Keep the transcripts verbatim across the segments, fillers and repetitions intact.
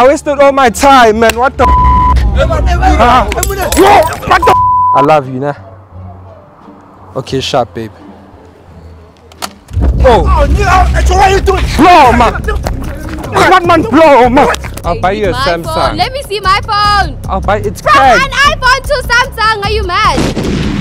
I wasted all my time, man. What the ah. What the I love you, nah. Okay, sharp, babe. Oh, what are you doing? Blow, man. What, man? Blow, man. I'll buy you a Samsung. Phone. Let me see my phone. I'll buy it's From cracked. An iPhone to Samsung, are you mad?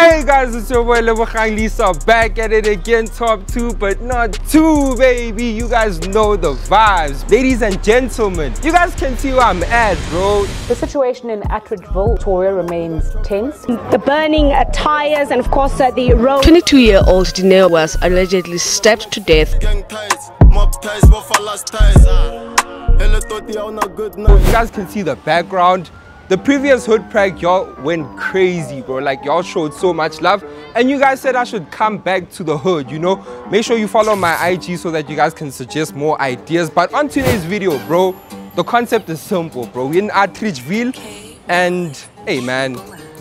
Hey guys, it's your boy Lebogang Leisa back at it again. Top two, but not two, baby. You guys know the vibes. Ladies and gentlemen, you guys can see where I'm at, bro. The situation in Atteridgeville, Victoria, remains tense. The burning uh, tires and, of course, uh, the road. twenty-two-year-old Dineo was allegedly stabbed to death. You guys can see the background. The previous hood prank, y'all went crazy, bro. Like, y'all showed so much love. And you guys said I should come back to the hood, you know? Make sure you follow my I G so that you guys can suggest more ideas. But on today's video, bro, the concept is simple, bro. We're in Atteridgeville, and hey, man,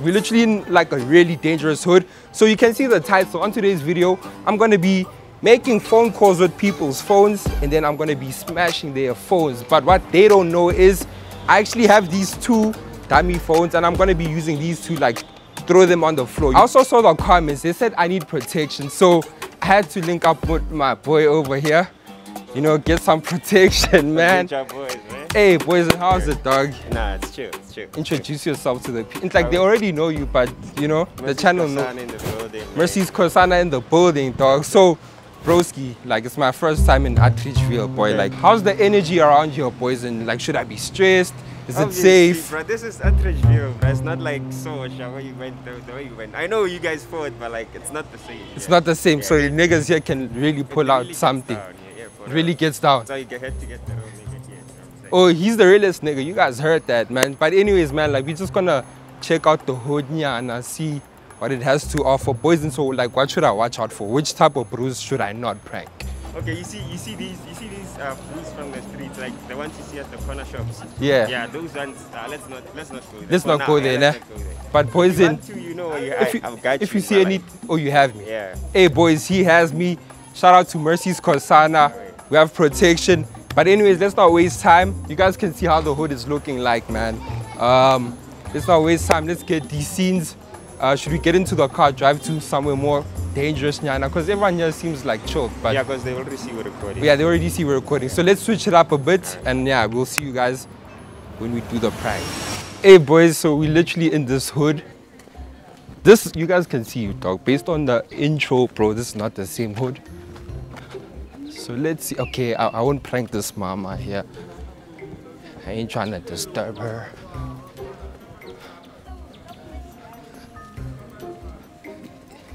we're literally in like a really dangerous hood. So you can see the title. So on today's video, I'm gonna be making phone calls with people's phones, and then I'm gonna be smashing their phones. But what they don't know is I actually have these two dummy phones, and I'm gonna be using these to like throw them on the floor. I also saw the comments, they said I need protection, so I had to link up with my boy over here, you know, get some protection, man. Boys, man. Hey boys, how's it, dog? Nah, it's chill, it's chill. Introduce yourself to the people. Like, they already know you, but you know, Mercy's the channel knows. Mercy's Kosana in the building, dog. So broski, like, it's my first time in Atteridgeville, boy. Like, how's the energy around here, boys? And like, should I be stressed? Is Obviously, it safe? Bro, this is Atteridgeville, bro. It's not like so much how you went, the, the way you went. I know you guys fought, but like, it's not the same. It's yeah. not the same, yeah. so the niggas here can really pull really out something. Down, yeah, yeah, pull it really out. Gets down. So you have to get the wrong nigga here. Oh, he's the realest nigga. You guys heard that, man. But anyways, man, like, we're just gonna check out the hood nya and see what it has to offer. Boys, and so, like, what should I watch out for? Which type of bruise should I not prank? Okay, you see, you see these, you see these uh, foods from the streets, like the ones you see at the corner shops. Yeah. Yeah, those ones. Uh, let's not, let's not go there. Let's not, now, go, yeah, there, let's nah. not go there, nah. But boys, if you, to, you know, you, if you, I've got if you, you see any, life. oh, you have me. Yeah. Hey boys, he has me. Shout out to Mercy's Kosana. Right. We have protection. But anyways, let's not waste time. You guys can see how the hood is looking like, man. Um, let's not waste time. Let's get these scenes. Uh, should we get into the car, drive to somewhere more dangerous, nyana? Because everyone here seems like choked. But yeah, because they already see we're recording. Yeah, they already see we're recording. So let's switch it up a bit, and yeah, we'll see you guys when we do the prank. Hey boys, so we're literally in this hood. This, you guys can see, you dog. Based on the intro, bro, this is not the same hood. So let's see. Okay, I, I won't prank this mama here. I ain't trying to disturb her.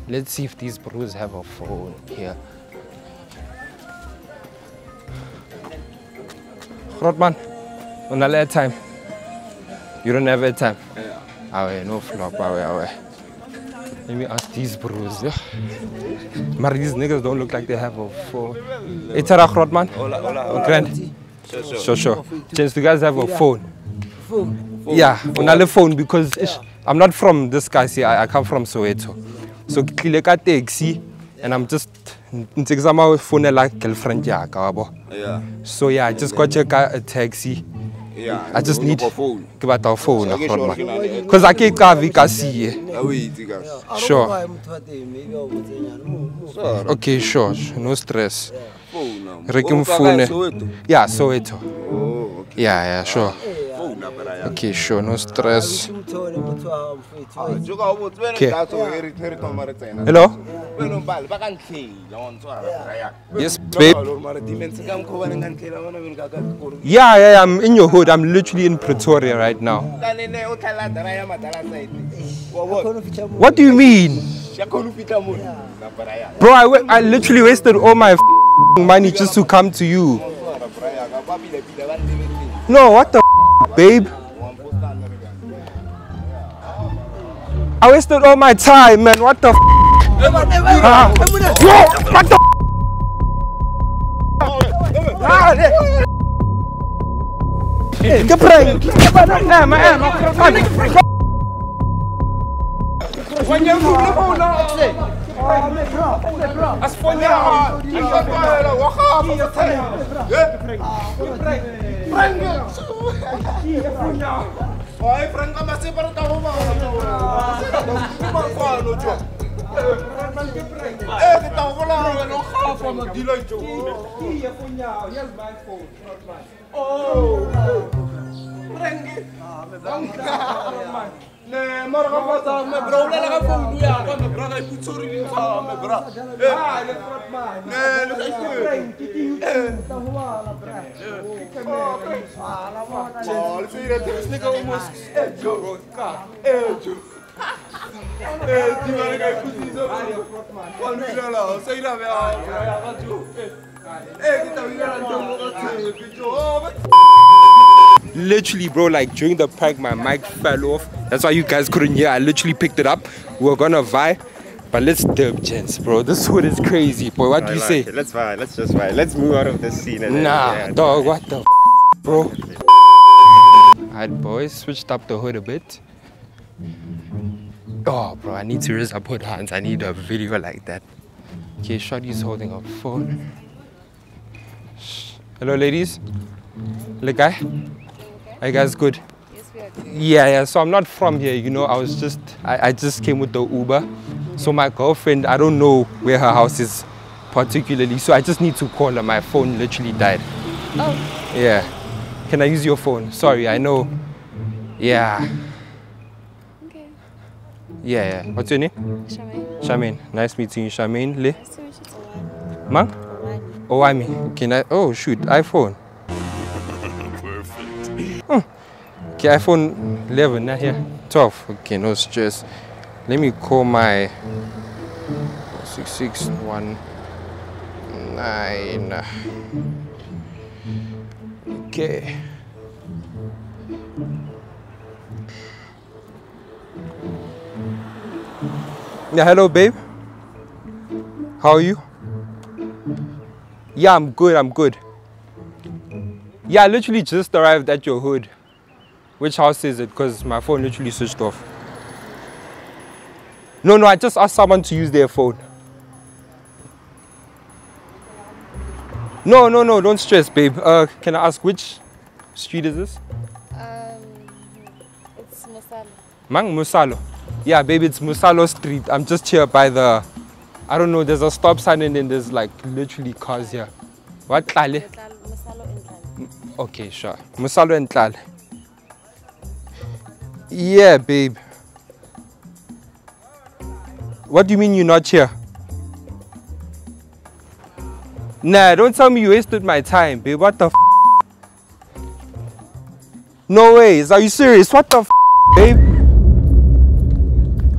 Let's see if these bros have a phone here. Rodman, on a later time. You don't have a time? Yeah. Awe, no flop, awe, awe. Let me ask these bros. But these niggas don't look like they have a phone. It's a Rodman. Hola, hola. Grand. Sure, sure. Sure, Since you guys have a phone. Phone? Yeah, on a phone, because yeah. I'm not from this guy, see, I, I come from Soweto. So Kileka taxi, and I'm just examine phone like girlfriend. Yeah. So yeah, I just got check a taxi. Yeah. I just need phone. Give out our phone. Because I can't cover see. Sure. Okay, sure. No stress. Phone. Phone. Yeah, Soweto. Oh, okay. Yeah, yeah, sure. Okay, sure, no stress. Okay. Hello? Yes, babe. Yeah, yeah, I'm in your hood. I'm literally in Pretoria right now. What do you mean? Bro, I, I literally wasted all my money just to come to you. No, what the babe? I wasted all my time, man. What the f? Ah. What the f? Oh, ne morga pasa me bro la la phone ya ka me bra ga putsori ni ka me bra ah le front man ne le front ti ti ta hwa la bra ke me ah la wa oh le fire te snika o mos e jo ka e jo e ti ma ga puti so le front man kon la la sai la ba ya ka jo e ti ta wi la jo mo ka tse ke jo. Literally, bro, like during the prank, my mic fell off. That's why you guys couldn't hear. I literally picked it up. We were gonna vibe, but let's dub, gents, bro. This hood is crazy, boy. What I do you like say? It. Let's vibe. Let's just vibe. Let's move out of this scene. And nah, then, yeah, dog. What the, f bro? Alright, boys, switched up the hood a bit. Oh, bro, I need to raise up hood hands. I need a video like that. Okay, Shorty's holding a phone. Hello, ladies. Look, guy. Are you guys good? Yes, we are good. Yeah, yeah. So I'm not from here, you know. I was just, I, I just came with the Uber. So my girlfriend, I don't know where her house is particularly. So I just need to call her. My phone literally died. Oh. Yeah. Can I use your phone? Sorry, I know. Yeah. Okay. Yeah, yeah. What's your name? Charmaine. Charmaine. Nice meeting you, Charmaine. Le? Nice to meet you, Owami. Ma? Owami. Owami. Can I? Oh shoot, iPhone. Okay, iPhone eleven, not here. twelve, okay, no stress. Let me call my six six one nine. Okay. Yeah, hello, babe. How are you? Yeah, I'm good, I'm good. Yeah, I literally just arrived at your hood. Which house is it? Because my phone literally switched off. No, no, I just asked someone to use their phone. No, no, no, don't stress, babe. Uh, can I ask which street is this? Um, it's Musalo. Mang Musalo. Yeah, babe, it's Musalo Street. I'm just here by the, I don't know, there's a stop sign and then there's like literally cars here. What? Tlale? Musalo and Tlale. Okay, sure. Musalo and Tlale. Yeah, babe. What do you mean you're not here? Nah, don't tell me you wasted my time, babe. What the f? No ways. Are you serious? What the f, babe?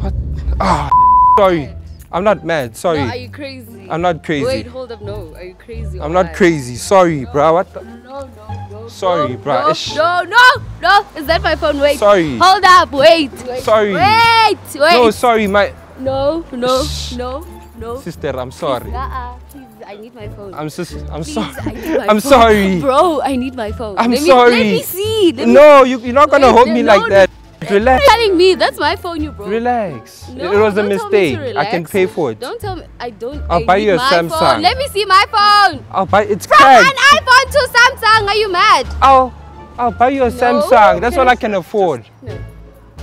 What? Ah, oh, sorry. I'm not mad. Sorry. No, are you crazy? I'm not crazy. Wait, hold up. No, are you crazy? I'm not crazy. Sorry, no, bro. What the? No, no, no. Sorry, no, bro. No, no, no, no. Is that my phone? Wait. Sorry. Hold up. Wait. wait. Sorry. Wait, wait. No, sorry, my. No, no, no, no. Sister, I'm sorry. Please, uh, please, I need my phone. I'm just. I'm please, sorry. I need my I'm phone. sorry. Bro, I need my phone. I'm let me, sorry. Let me see. Let no, me... You, you're not gonna wait, hold me no, like that. Relax. You're telling me that's my phone you broke. Relax. No, it was a mistake. I can pay for it. Don't tell me. I don't. I'll I buy you a Samsung. Phone. Let me see my phone. I'll buy. It's from cracked. An iPhone to Samsung. Are you mad? I'll. I'll buy you a no, Samsung. That's all I can afford. Just,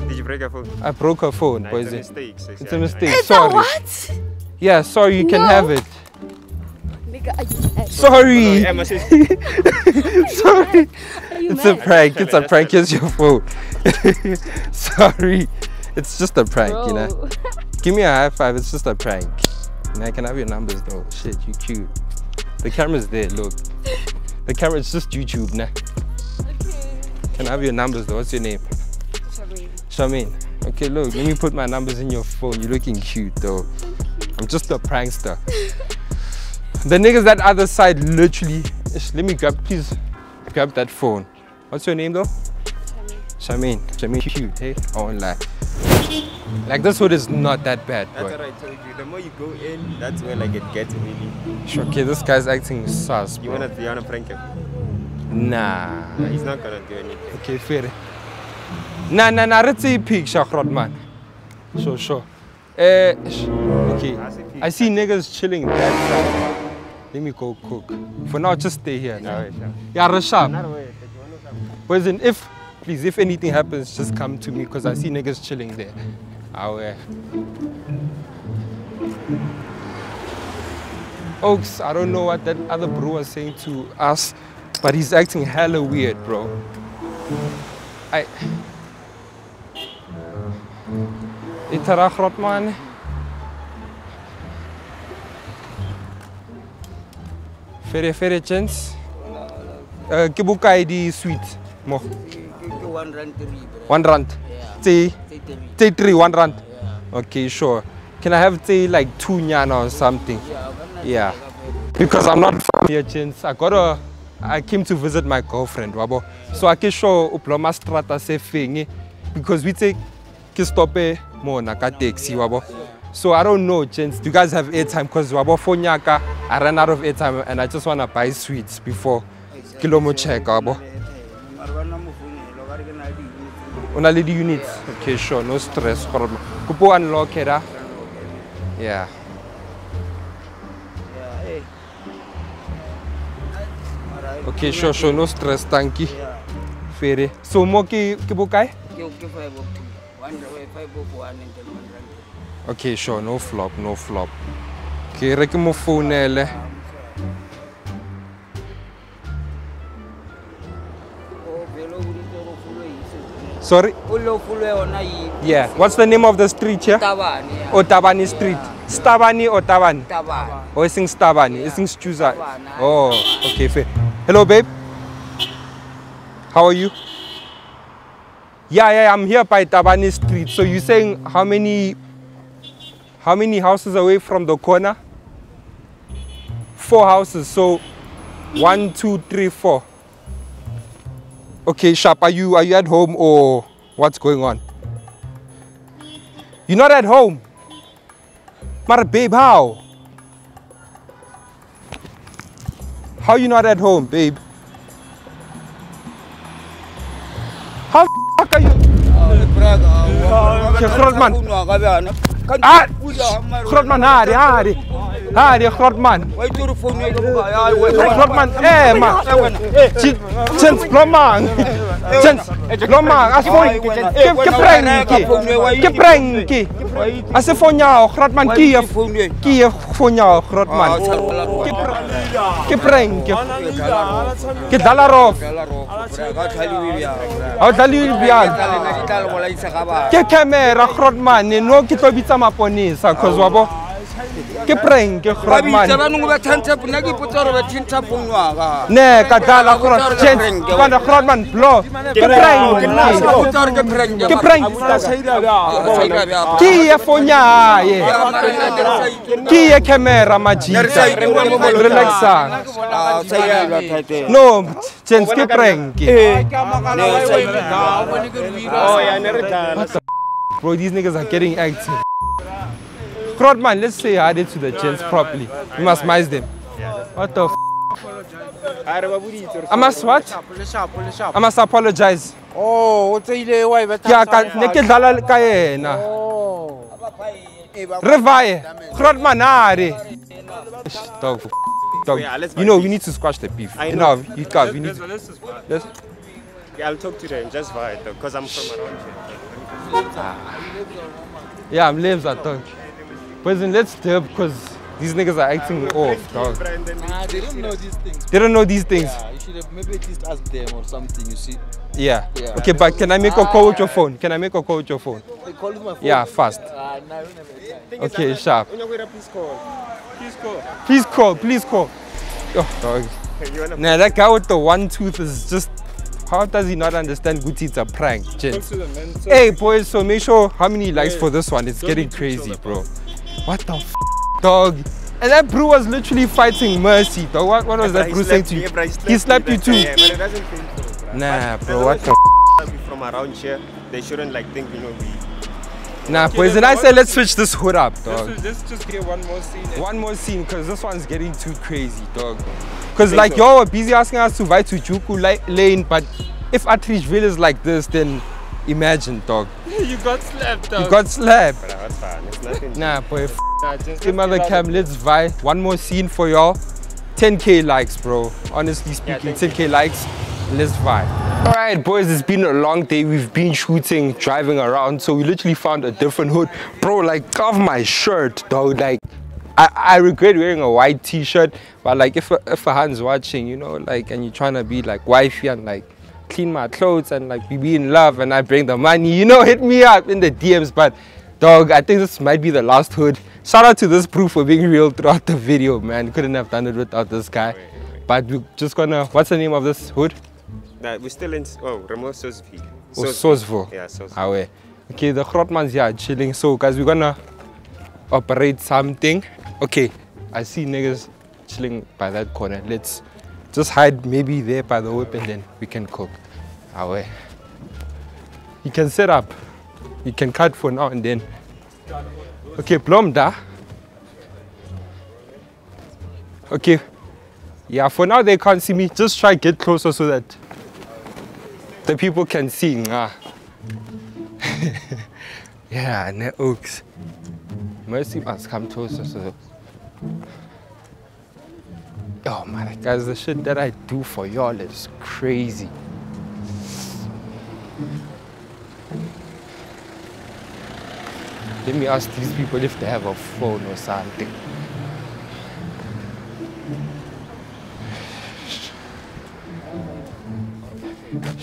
no. Did you break her phone? I broke her phone. No, it's, a mistake, it's, it's a mistake. It's sorry. a mistake. Sorry. What? Yeah. Sorry. You no. can have it. Sorry. Sorry. It's a prank. It's a prank. Here's your phone. Sorry. It's just a prank, bro. You know. Give me a high five. It's just a prank. You know, can I have your numbers though? Shit, you cute. The camera's there. Look. The camera. It's just YouTube, nah. Okay. Can I have your numbers though? What's your name? Charmaine. Charmaine. Okay, look. Let me put my numbers in your phone. You're looking cute though. I'm just a prankster. The niggas that other side literally. Let me grab, please grab that phone. What's your name though? Charmaine. Charmaine, cute, hey? I won't lie. Like this hood is not that bad. That's what I told you. The more you go in, that's where like it gets really. Okay, this guy's acting sus, bro. You wanna, you wanna prank him? Nah. Nah, he's not gonna do anything. Okay, fair. Nah, nah, nah. Let's see pig, Shakrod man. Sure, sure. Eh, okay. I see niggas chilling that side. Let me go cook. For now, just stay here. No. Yeah, Rashab. But then if, please, if anything happens, just come to me because I see niggas chilling there. Awe. Oaks, I don't know what that other bro was saying to us, but he's acting hella weird, bro. I... Itarach Rotman. Fere fere chance. Kibuka I D sweet. Mo. One rand three. One rand. Three. Three three one rand. Okay, sure. Can I have say like two nyana or something? Yeah. Because I'm not from here, chance. I got a. I came to visit my girlfriend, wabo. So I can show uploma strata se fengi because we take. Stoppe more naka taxi wabo. So I don't know, gents. Do you guys have airtime? Because wabo for nyaka, I ran out of airtime and I just wanna buy sweets before kilomo check wabo. Una lady units. Okay, sure, no stress. Kupo unlock it. Yeah. Okay, sure, sure, no stress. Thank you. Fere. So mo ki kibukai? Okay, sure, no flop, no flop. Okay, reke mo phone. Sorry? Yeah, what's the name of the street here? Tshabani. Oh, Tshabani Street. Tshabani or Tshabani? Tshabani. Oh, it's in Tshabani, it's in Schuza. Oh, okay, fair. Hello, babe. How are you? Yeah, yeah, I'm here by Tshabani Street. So you're saying how many, how many houses away from the corner? Four houses. So one, two, three, four. Okay, Sharp. Are you are you at home or what's going on? You're not at home, Mara babe. How? How you not at home, babe? How? Krotman, ke prank ke khratman ba bana ba thantsa puna ke potsoro ba thintsa punwa ga ne ka dala khrat change ka na khratman blow ke prank ke potsoro ke prank ke prank sa saira ga ke ya fonya ye ke ya camera maji relaxa no change ke prank oh ya ne re dala bro these niggas are getting active. Crowdman, let's say hi to the gents properly. We must mice them. What the f? I must what? I must apologize. Oh, what's the way? Yeah, can naked dalal kaye na. Revive. Crowdman, are. Dog, dog. You know we need to squash the beef. I know. No, you can't. We need. Let's. Yeah, I'll talk to them. Just vibe, because I'm from around here. Yeah, I'm lives at dog. But then let's tell because these niggas are acting off, dog. Nah, they don't know these things. They don't know these things. Yeah, you should have maybe at least asked them or something, you see. Yeah. yeah. Okay, but can I make ah, a call with your phone? Can I make a call with your phone? I call with my phone. Yeah, fast. Uh, nah, okay, sharp. Please call. Please call. Please call. Please call. Oh, dog. Nah, that guy with the one tooth is just. How does he not understand Guti? It's a prank, Jen. Hey, boys, so make sure how many likes for this one. It's getting crazy, bro. What the f, dog? And that bro was literally fighting Mercy, dog. What, what was yeah, that bro saying to you? Yeah, he slapped, he slapped you too. Yeah, but it doesn't feel so, bro. Nah, but bro, what the f? From around here, they shouldn't like think, you know, we... Nah, okay, poison, I said let's switch this hood up, dog. Let's, let's just get one more scene. One more scene, because this one's getting too crazy, dog. Because like, so. Y'all were busy asking us to buy to Juku Lane, but if Atteridgeville is like this, then imagine, dog. You got slapped, dog. You got slapped. that's fine. It's nothing. Nah, boy. Just, nah, just Kim other cam, it. Let's vie. One more scene for y'all. ten K likes, bro. Honestly speaking, yeah, ten K likes. Let's vibe. All right, boys, it's been a long day. We've been shooting, driving around. So we literally found a different hood. Bro, like, off my shirt, dog. Like, I, I regret wearing a white t-shirt. But, like, if a, if a hand's watching, you know, like, and you're trying to be, like, wifey and, like, clean my clothes and, like, we be in love and I bring the money, you know, hit me up in the D Ms. But, dog, I think this might be the last hood. Shout out to this crew for being real throughout the video, man. Couldn't have done it without this guy. Wait, wait. But we're just gonna, what's the name of this hood? Nah, we're still in, oh, Ramo Sosvo. Oh, Sosvo. Yeah, Sosvo. Ah, ouais. Okay, the Grotman's here chilling. So, guys, we're gonna operate something. Okay, I see niggas chilling by that corner. Let's just hide maybe there by the whip and then we can cook. Ah, ouais. You can set up. You can cut for now and then. Okay, Plomda. Okay. Yeah, for now they can't see me. Just try get closer so that the people can see. Nah. Yeah, no oaks. Mercy must come closer. So. Oh my guys, the shit that I do for y'all is crazy. Let me ask these people if they have a phone or something.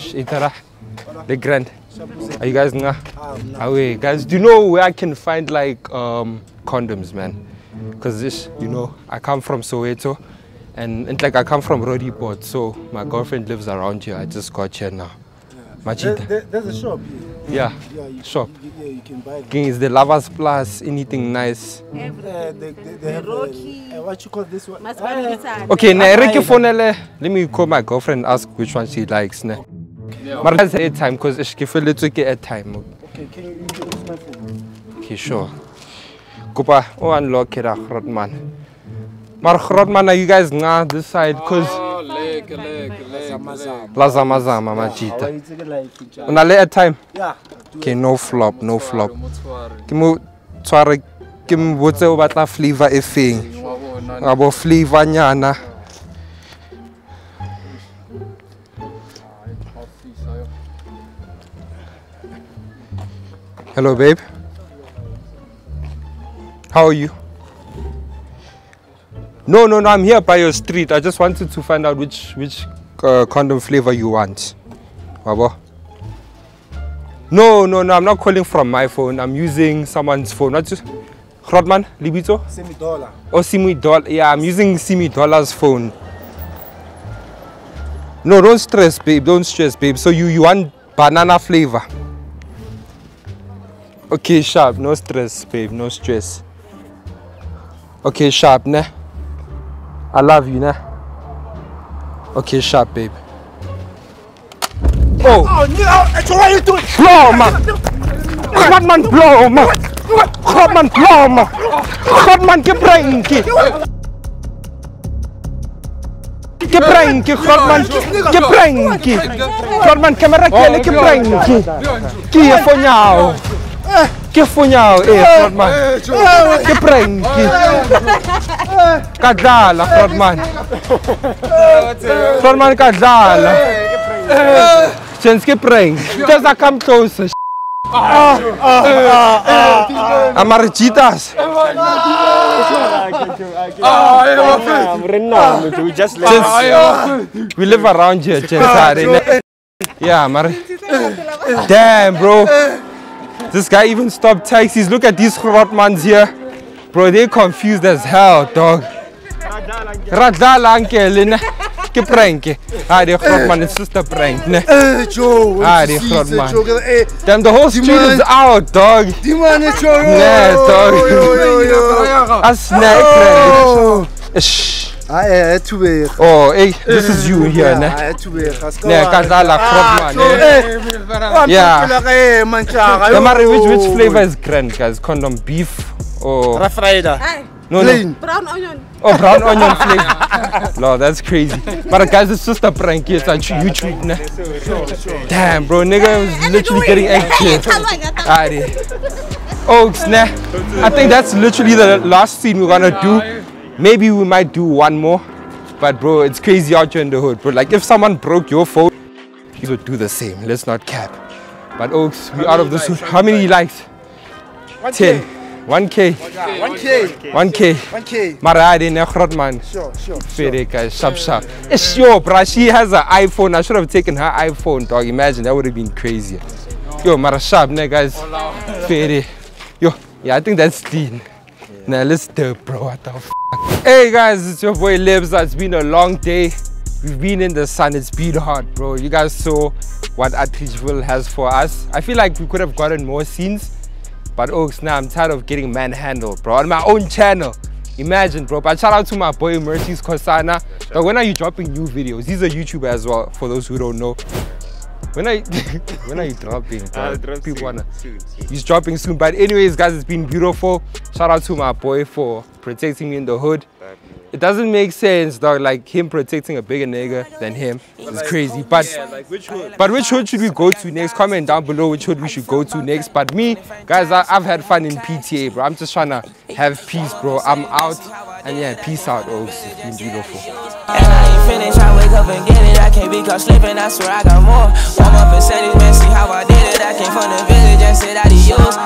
Itara, the grand. Are you guys nga? Away, guys. Do you know where I can find like um, condoms, man? Because this, you know, I come from Soweto, and, and like I come from Rodiport, so my girlfriend lives around here. I just got here now. Yeah. There, there, there's a shop. Yeah, yeah, you, shop. You, yeah, you can buy. King is the Lovers Plus. Anything nice? Uh, they, they, they have, uh, what you call this one? Masparisa. Okay, na Eriki phonele. Let me call my girlfriend. Ask which one she likes, ne? But that's airtime because she feel it to get airtime. Okay, can you use my phone? Okay, sure. Kupa, oh unlock it, Rodman. Mar Rodman, are you guys nah this side? Cause. Oh, leg, leg, leg. Lazamazama, Majita. Una later time. Yeah. Okay, no flop, no flop. Kimu tsware, kimu botse o batla flavor e feng. Abo flavor nyana. Hello, babe. How are you? No, no, no. I'm here by your street. I just wanted to find out which which uh, condom flavor you want. Wabo. No, no, no. I'm not calling from my phone. I'm using someone's phone. Not just. Rodman, Libito. Simi dollar. Oh, Simi dollar. Yeah, I'm using Simi dollar's phone. No, don't stress, babe. Don't stress, babe. So you you want banana flavor? Okay, sharp. No stress, babe. No stress. Okay, sharp, ne? I love you, ne? Okay, sharp, babe. Oh! Oh, no! What are you doing? Blow, man! Rodman, blow, man! Rodman, blow, man! Rodman, get brain, kid! Get brain, kid! Rodman, get brain, kid! Rodman, camera, get brain, kid! Kia for now! Que funhal, eh, Rodman? Que prank! Casala, Rodman! Rodman, casala! Gente, que prank! There's a come closer. Ah, ah, ah! Amargitas! We just live. We live around here, gente. Yeah, Mar. Damn, bro. This guy even stopped taxis. Look at these Grotmans here. Bro, they're confused as hell, dog. Radala Ankelina. Que prank. Ah, the Grotman, it's just a prank. Ah, the Grotman. Damn, the whole street is out, dog. Nah, dog. A snack. Shh. Oh, hey, this is you here, ne? Yeah, no matter which, which flavor is grand, guys? Condom beef or rough rider? No, no. Brown onion. Oh, brown onion flavor. No, that's crazy. But guys, it's just a prank. It's on YouTube, ne? Damn, bro, nigga was literally getting active. Oh snap, I think that's literally the last scene we're gonna do. Maybe we might do one more, but bro, it's crazy out here in the hood, bro. Like if someone broke your phone, you would do the same, let's not cap. But Oaks, we out of this hood. How many likes? ten. one K. one K. one K. one K. Marade Nechrod man. Sure, sure. Fereka, sharp, sharp. It's sure, bro. She has an iPhone. I should have taken her iPhone, dog. Imagine, that would have been crazy. Yo, Mara sharp, ne, guys. Fere. Yo, yeah, I think that's clean. Now, let's do it, bro. What the f? Hey, guys, it's your boy Lebza. It's been a long day. We've been in the sun. It's been hot, bro. You guys saw what Atteridgeville has for us. I feel like we could have gotten more scenes, but Oaks, now nah, I'm tired of getting manhandled, bro. On my own channel. Imagine, bro. But shout out to my boy Mercy's Kosana. Yeah, but when are you dropping new videos? He's a YouTuber as well, for those who don't know. When are you, when are you dropping, bro? Drop People soon, wanna, soon, soon. He's dropping soon. But anyways, guys, it's been beautiful. Shout out to my boy for protecting me in the hood. It doesn't make sense, dog, like him protecting a bigger nigga than him. It's like, crazy. But, yeah, like which hood? But which hood should we go to next? Comment down below which hood we should go to next. But me, guys, I, I've had fun in P T A, bro. I'm just trying to have peace, bro. I'm out. And yeah, peace out, Oaks. It's been beautiful. And I ain't finished, I wake up and get it. I can't be caught sleeping, I swear I got more. Warm up and say this man, see how I did it. I came from the village and said adios.